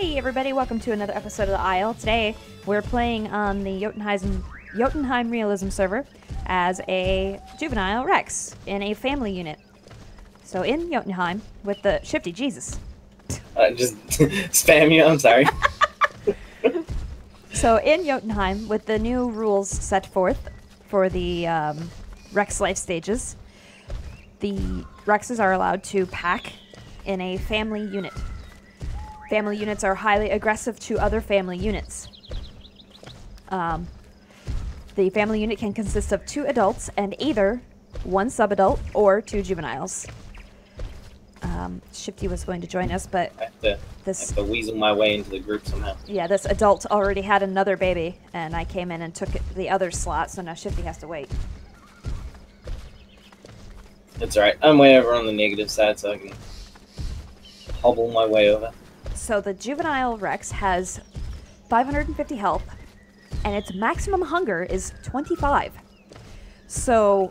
Hey everybody, welcome to another episode of The Isle. Today we're playing on the Jötunheim Realism server as a Juvenile Rex in a family unit. So in Jötunheim with the Shifty, Jesus. Just spam you, I'm sorry. So in Jötunheim with the new rules set forth for the Rex life stages, the Rexes are allowed to pack in a family unit. Family units are highly aggressive to other family units. The family unit can consist of 2 adults and either 1 sub-adult or 2 juveniles. Shifty was going to join us, but I have to weasel my way into the group somehow. Yeah, this adult already had another baby, and I came in and took the other slot, so now Shifty has to wait. That's alright. I'm way over on the negative side, so I can hobble my way over. So the Juvenile Rex has 550 health, and its maximum hunger is 25. So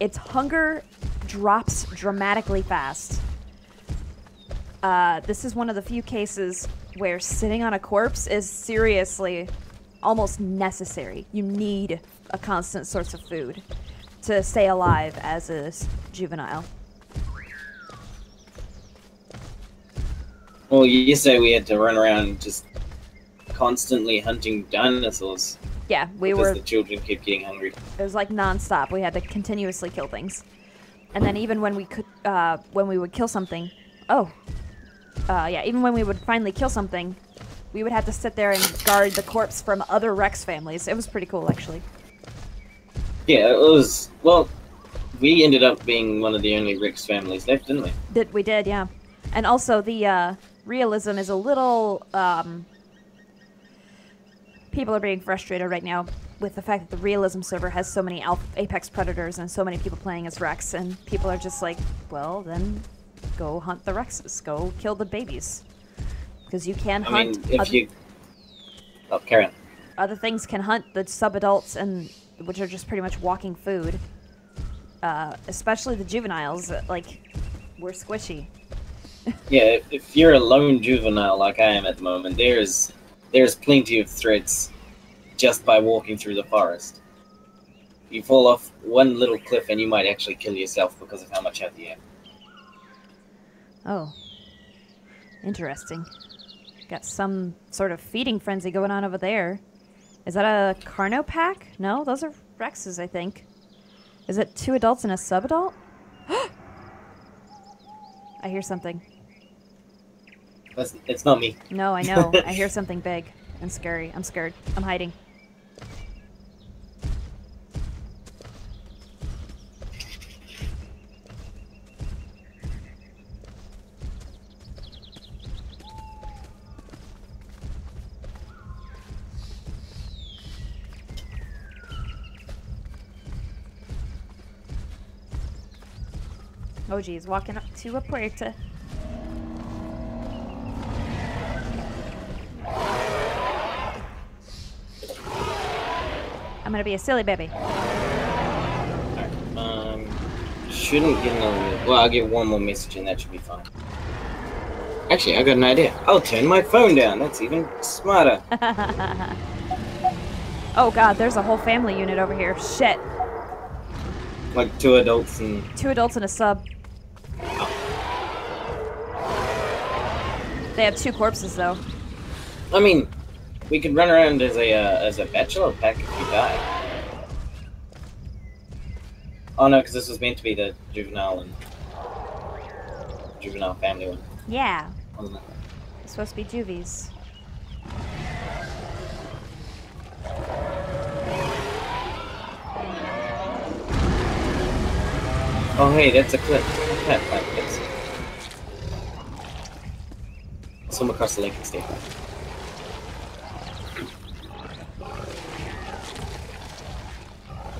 its hunger drops dramatically fast. This is one of the few cases where sitting on a corpse is seriously almost necessary. You need a constant source of food to stay alive as a juvenile. Well, you say we had to run around just constantly hunting dinosaurs. Yeah, we were. Because the children kept getting hungry. It was like nonstop. We had to continuously kill things, and then even when we could, even when we would finally kill something, we would have to sit there and guard the corpse from other Rex families. It was pretty cool, actually. Yeah, it was. Well, we ended up being one of the only Rex families left, didn't we? We did, yeah. And also the realism is a little, people are being frustrated right now with the fact that the realism server has so many apex predators and so many people playing as Rex, and people are just like, well, then go hunt the Rexes, go kill the babies. Because you can hunt... I mean, if you... Oh, carry on. Other things can hunt the sub-adults, and which are just pretty much walking food. Especially the juveniles, like, we're squishy. Yeah, if you're a lone juvenile like I am at the moment, there's plenty of threats just by walking through the forest. You fall off one little cliff and you might actually kill yourself because of how much health you have. Oh. Interesting. Got some sort of feeding frenzy going on over there. Is that a Carno pack? No, those are Rexes, I think. Is it 2 adults and a sub-adult? I hear something. It's not me. No, I know. I hear something big and scary. I'm scared. I'm hiding. Oh geez, walking up to a puerta. I'm gonna be a silly baby. Shouldn't get another. Well, I'll get one more message and that should be fine. Actually, I got an idea. I'll turn my phone down. That's even smarter. Oh god, there's a whole family unit over here. Shit. Like 2 adults and. 2 adults and a sub. They have 2 corpses, though. I mean, we could run around as a bachelor pack if we die. Oh no, because this was meant to be the juvenile family one. Yeah. Wasn't it? It's supposed to be juvies. Oh hey, that's a clip. I can't find this. Someone across the lake and stay.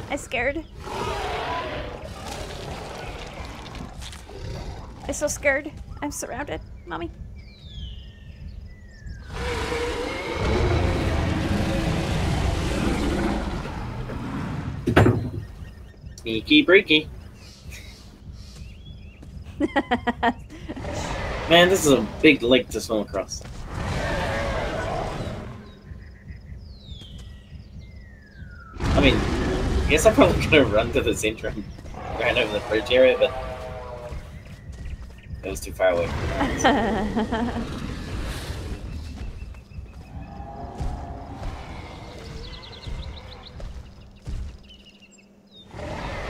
I'm scared. I'm so scared. I'm surrounded. Mommy. Sneaky breaky. Man, this is a big lake to swim across. I mean, I guess I'm probably gonna run to the center and ran over the bridge area, but it was too far away. I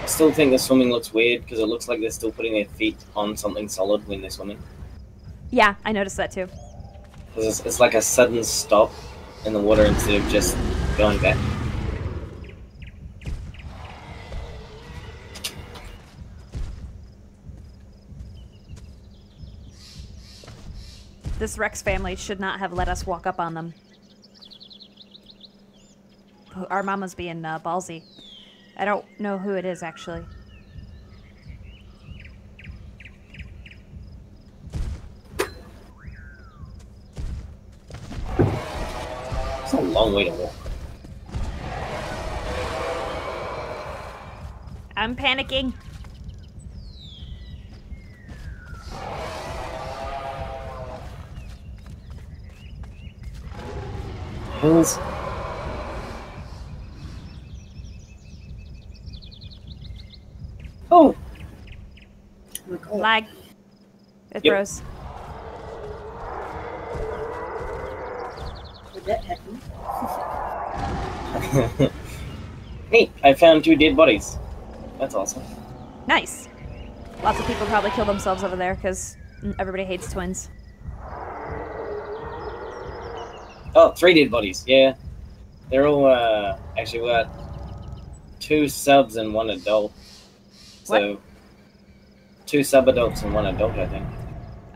still think the swimming looks weird because it looks like they're still putting their feet on something solid when they're swimming. Yeah, I noticed that too. It's like a sudden stop in the water instead of just going back. This Rex family should not have let us walk up on them. Our mama's being ballsy. I don't know who it is, actually. It's a long way to walk. I'm panicking. Hills. Oh! Lag. It froze. Would that happen? Neat! I found 2 dead bodies. That's awesome. Nice! Lots of people probably kill themselves over there because everybody hates twins. Oh, 3 dead bodies, yeah. They're all, actually, we're 2 subs and 1 adult. So, what? 2 sub-adults and 1 adult, I think.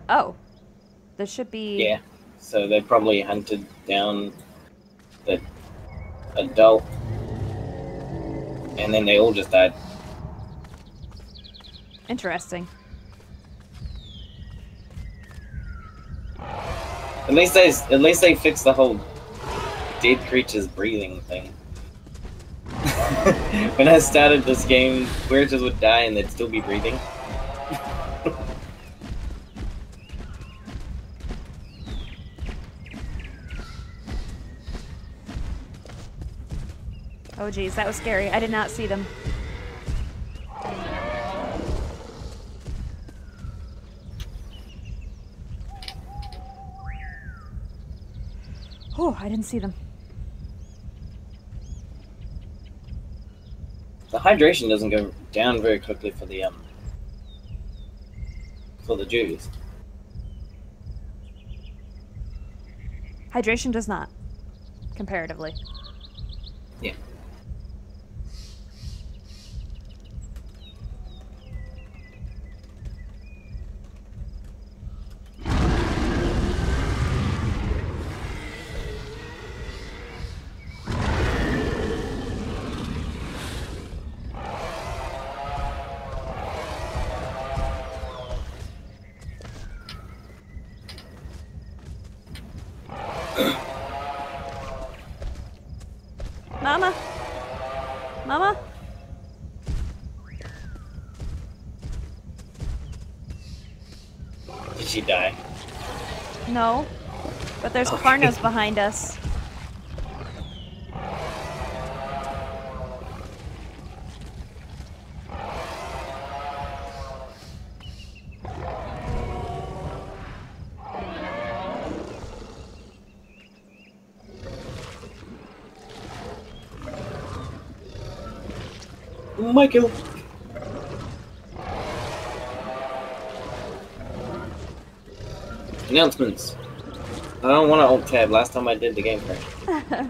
Oh. There should be... Yeah, so they probably hunted down the adult. And then they all just died. Interesting. At least they fixed the whole dead creatures breathing thing. When I started this game, creatures would die and they'd still be breathing. Oh geez, that was scary. I did not see them. Oh, I didn't see them. The hydration doesn't go down very quickly for the juvies. Hydration does not, comparatively. Yeah. She die? No, but there's Karnos behind us. Michael. Announcements. I don't want to alt tab. Last time I did the game crash.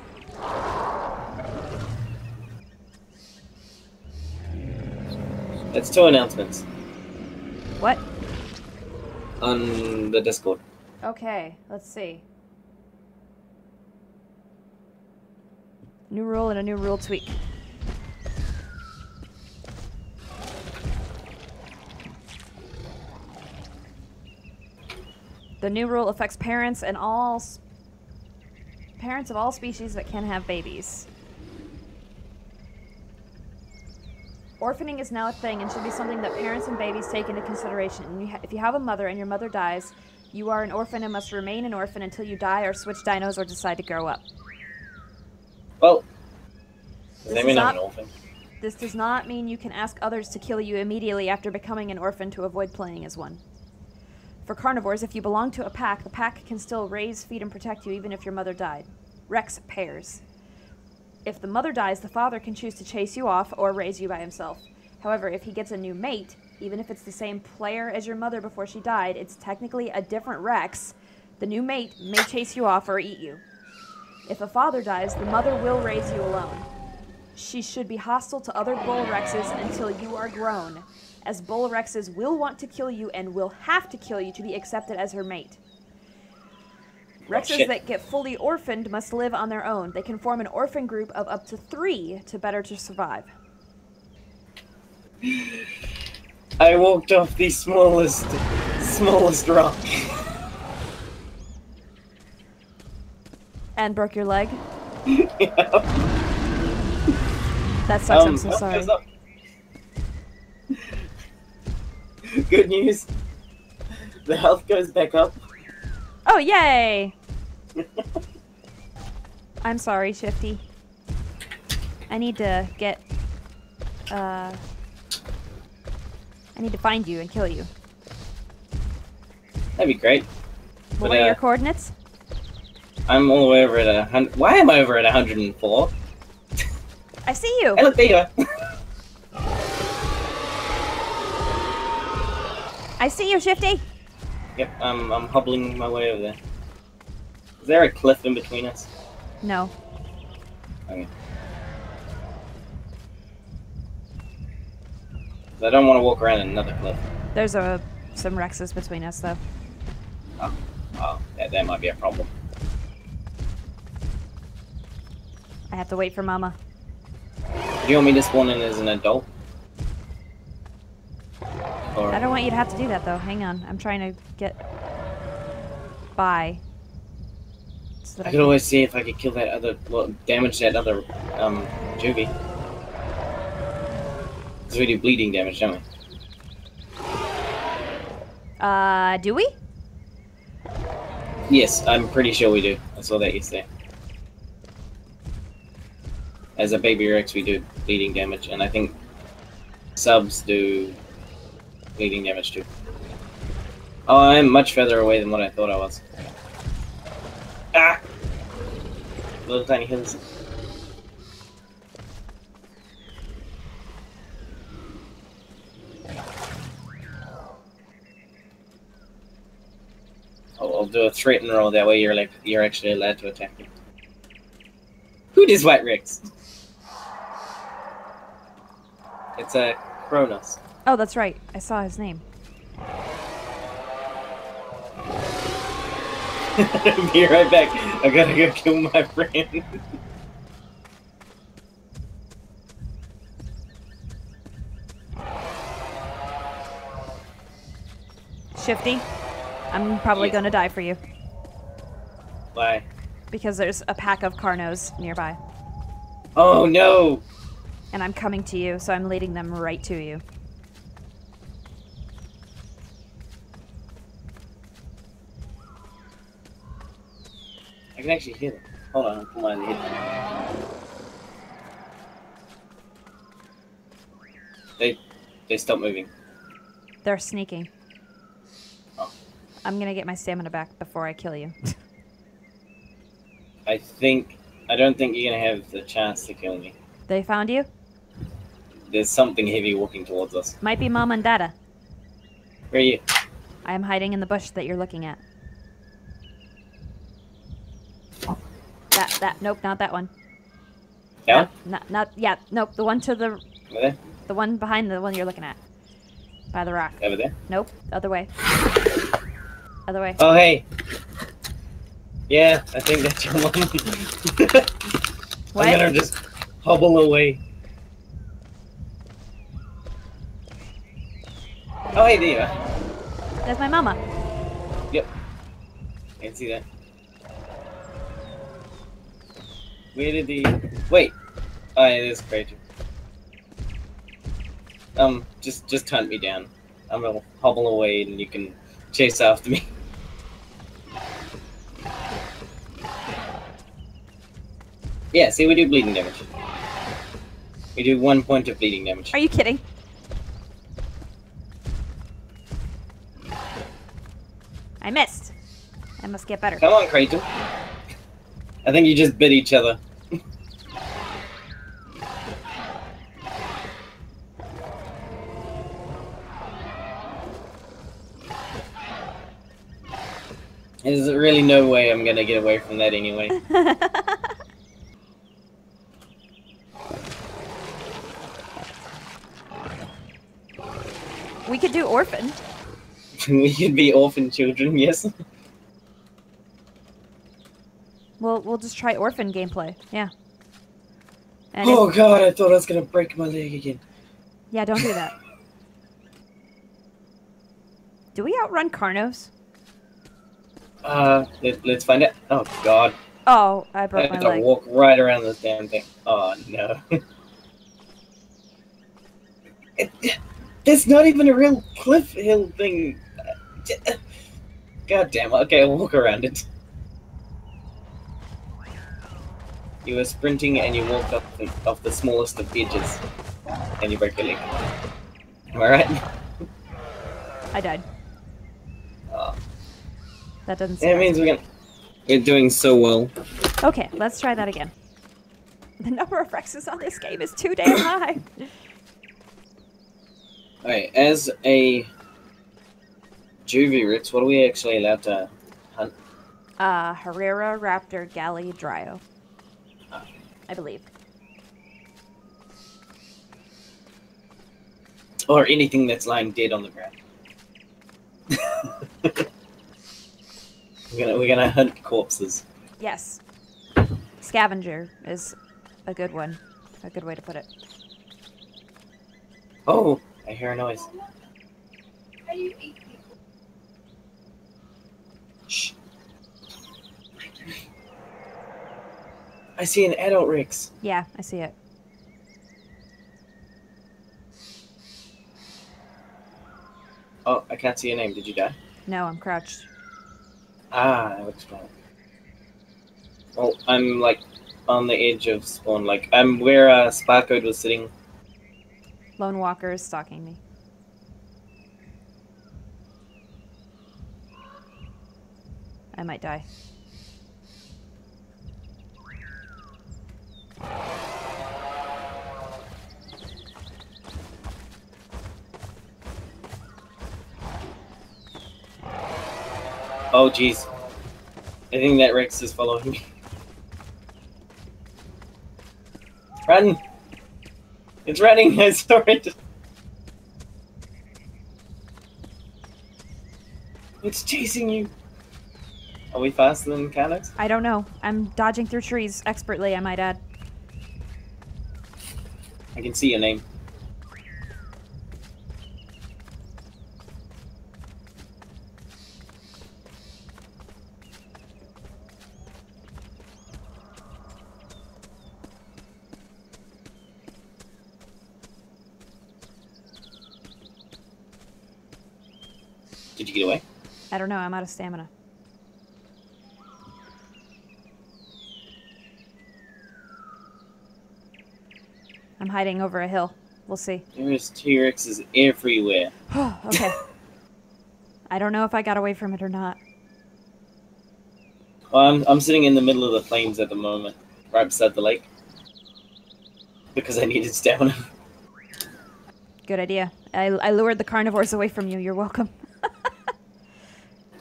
That's 2 announcements. What? On the Discord. Okay, let's see. New rule and a new rule tweak. The new rule affects parents and all parents of all species that can have babies. Orphaning is now a thing and should be something that parents and babies take into consideration. If you have a mother and your mother dies, you are an orphan and must remain an orphan until you die or switch dinos or decide to grow up. Well, This does not mean you can ask others to kill you immediately after becoming an orphan to avoid playing as one. For carnivores, if you belong to a pack, the pack can still raise, feed, and protect you even if your mother died. Rex pairs. If the mother dies, the father can choose to chase you off or raise you by himself. However, if he gets a new mate, even if it's the same player as your mother before she died, it's technically a different Rex. The new mate may chase you off or eat you. If a father dies, the mother will raise you alone. She should be hostile to other bull rexes until you are grown, as bull rexes will want to kill you and will have to kill you to be accepted as her mate. Rexes that get fully orphaned must live on their own. They can form an orphan group of up to 3 to survive. I walked off the smallest rock. And broke your leg? Yeah. That sucks, I'm so sorry. Good news. The health goes back up. Oh, yay! I'm sorry, Shifty. I need to get... I need to find you and kill you. That'd be great. What are your coordinates? I'm all the way over at 100... Why am I over at 104? I see you! Hey, look, there you are! I see you, Shifty! Yep, I'm hobbling my way over there. Is there a cliff in between us? No. Okay. I don't want to walk around in another cliff. There's some rexes between us, though. Oh, that might be a problem. I have to wait for Mama. Do you want me to spawn in as an adult? Or... I don't want you to have to do that, though. Hang on. I'm trying to get by. So I could always see if I could kill that other... Well, damage that other juvie. Because we do bleeding damage, don't we? Do we? Yes, I'm pretty sure we do. I saw that yesterday. As a baby Rex, we do bleeding damage, and I think subs do bleeding damage too. Oh, I'm much further away than what I thought I was. Ah! Little tiny hills. Oh, I'll do a threaten roll. That way, you're actually allowed to attack me. Who is White Rex? It's a Kronos. Oh, that's right. I saw his name. Be right back. I gotta go kill my friend. Shifty, I'm probably gonna die for you. Why? Because there's a pack of Carnos nearby. Oh no! And I'm coming to you, so I'm leading them right to you. I can actually hear them. Hold on, I'm lying here. They stopped moving. They're sneaking. Oh. I'm gonna get my stamina back before I kill you. I don't think you're gonna have the chance to kill me. They found you? There's something heavy walking towards us. Might be Mom and Dada. Where are you? I am hiding in the bush that you're looking at. Nope, not that one. Yeah? Nope, the one to the... Over there? The one behind the one you're looking at. By the rock. Over there? Nope, other way. Other way. Oh, hey! Yeah, I think that's your one. What? I'm gonna just hobble away. Oh, hey, there you are. That's my mama. Yep. I can see that. Where did the... Wait. Oh, yeah, there's Kraton. Just hunt me down. I'm gonna hobble away and you can chase after me. Yeah, see, we do bleeding damage. We do 1 point of bleeding damage. Are you kidding? I missed. I must get better. Come on, Kraton. I think you just bit each other. There's really no way I'm gonna get away from that anyway. We could do orphan. We could be orphan children, yes. Well, we'll just try orphan gameplay, yeah. And oh god, I thought I was gonna break my leg again. Yeah, don't do that. Do we outrun Kronos? Let's find out. Oh god. Oh, I broke my leg. I have to walk right around this damn thing. Oh no. That's not even a real cliff hill thing. God damn it. Okay, I'll walk around it. You were sprinting and you walked off the smallest of edges. And you broke your leg. Am I right? I died. Oh. That doesn't sound. That means we're doing so well. Okay, let's try that again. The number of Rexes on this game is too damn high. Alright, as a Juvie Rex, what are we actually allowed to hunt? Herrera, Raptor, Galley, Dryo. I believe. Or anything that's lying dead on the ground. We're gonna hunt corpses. Yes. Scavenger is a good one. A good way to put it. Oh, I hear a noise. How do you eat people? Shh. I see an adult Rex. Yeah, I see it. Oh, I can't see your name. Did you die? No, I'm crouched. Ah, that would explain. Well, I'm like on the edge of spawn. Like I'm where Sparkode was sitting. Lone Walker is stalking me. I might die. Oh jeez. I think that Rex is following me. Run! It's running, I saw it! It's chasing you! Are we faster than Kronos? I don't know. I'm dodging through trees expertly, I might add. I can see your name. Did you get away? I don't know. I'm out of stamina. I'm hiding over a hill. We'll see. There's T-Rexes everywhere. Okay. I don't know if I got away from it or not. Well, I'm sitting in the middle of the plains at the moment, right beside the lake, because I needed stamina. Good idea. I lured the carnivores away from you. You're welcome.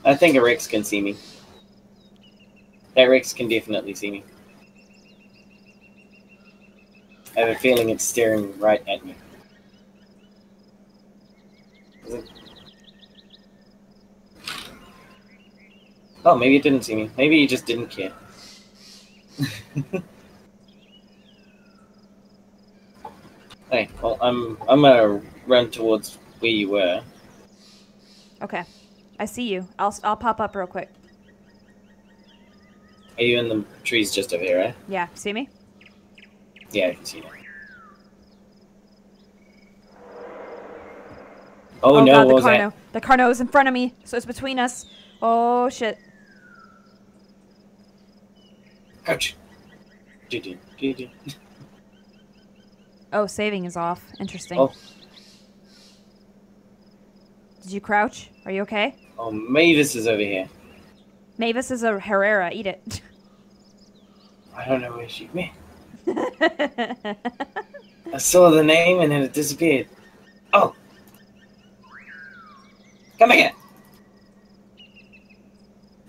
I think a Rex can see me. That Rex can definitely see me. I have a feeling it's staring right at me. Is it? Oh, maybe it didn't see me. Maybe he just didn't care. Hey, well, I'm gonna run towards where you were. Okay. I see you. I'll pop up real quick. Are you in the trees just over here, right? Yeah. See me? Yeah, I can see you. Oh no, God, what was that? The Carno is in front of me, so it's between us. Oh, shit. Ouch. Oh, saving is off. Interesting. Oh. Did you crouch? Are you okay? Oh, Mavis is over here. Mavis is a Herrera. Eat it. I don't know where she went. I saw the name and then it disappeared. Oh! Come back here!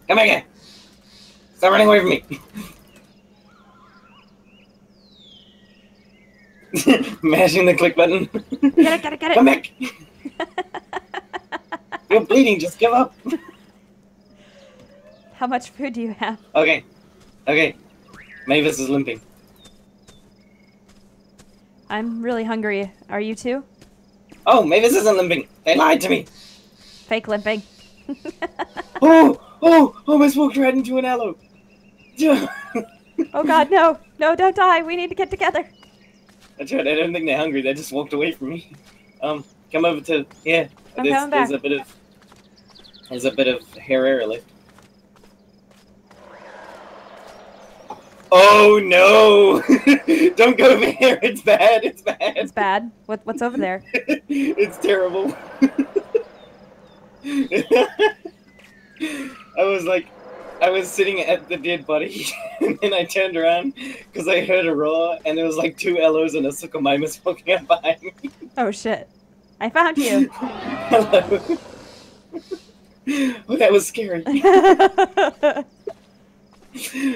Come back here! Stop running away from me! Mashing the click button. Get it, get it, get it! Come back! You're bleeding, just give up! How much food do you have? Okay. Okay. Mavis is limping. I'm really hungry. Are you too? Oh, Mavis isn't limping. They lied to me. Fake limping. Oh, almost walked right into an aloe. Oh God, no. No, don't die. We need to get together. That's right. I don't think they're hungry. They just walked away from me. Come over to, yeah. There's a bit of, Herrera left. Oh no! Don't go over here. It's bad. It's bad. It's bad. What's over there? It's terrible. I was sitting at the dead body, and then I turned around because I heard a roar, and there was like two Ellos and a Suchomimus walking up behind me. Oh shit! I found you. Hello. Oh, that was scary.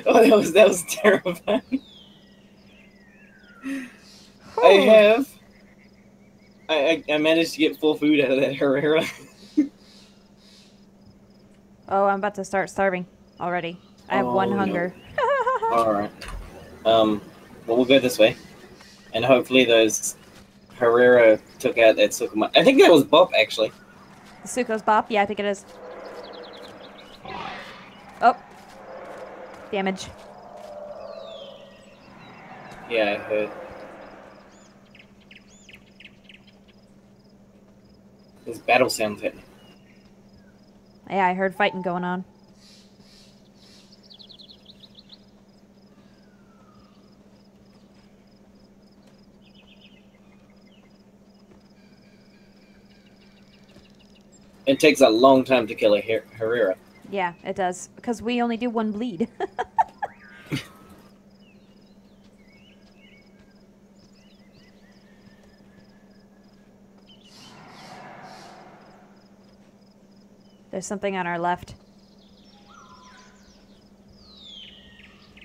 Oh, that was terrifying. Oh. I managed to get full food out of that Herrera. Oh, I'm about to start starving already. I have one hunger. No. All right. Well, we'll go this way, and hopefully those Herrera took out that Suko. I think that was Bop actually. The Suko's Bop. Yeah, I think it is. Oh. Damage. Yeah, I heard. There's battle sounds happening. Yeah, I heard fighting going on. It takes a long time to kill a Herrera. Yeah, it does. Because we only do one bleed. There's something on our left.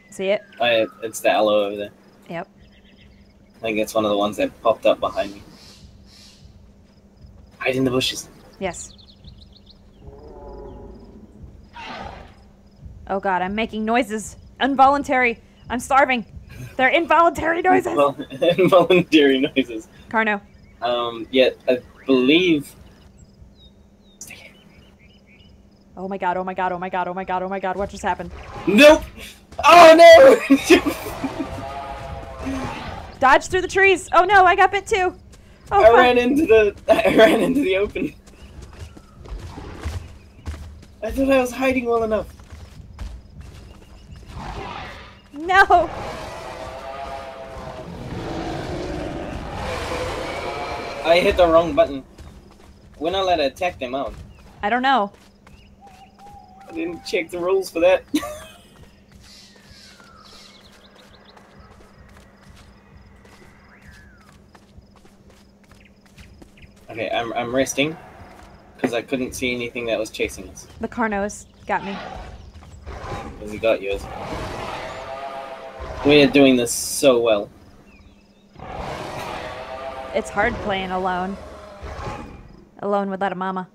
See it? Oh, yeah, it's the aloe over there. Yep. I think it's one of the ones that popped up behind me. Hide in the bushes. Yes. Oh God, I'm making noises. Involuntary. I'm starving. They're involuntary noises. Involuntary noises. Carno. Yeah, I believe. Oh my God, oh my God, oh my God, oh my God, oh my God, what just happened? Nope! Oh no! Dodge through the trees. Oh no, I got bit too. Oh, I ran into the open. I thought I was hiding well enough. No! I hit the wrong button. We're not allowed to attack them out. I don't know. I didn't check the rules for that. Okay, I'm resting because I couldn't see anything that was chasing us. The Carnos got me. Because he got yours. We are doing this so well. It's hard playing alone. Alone without a mama.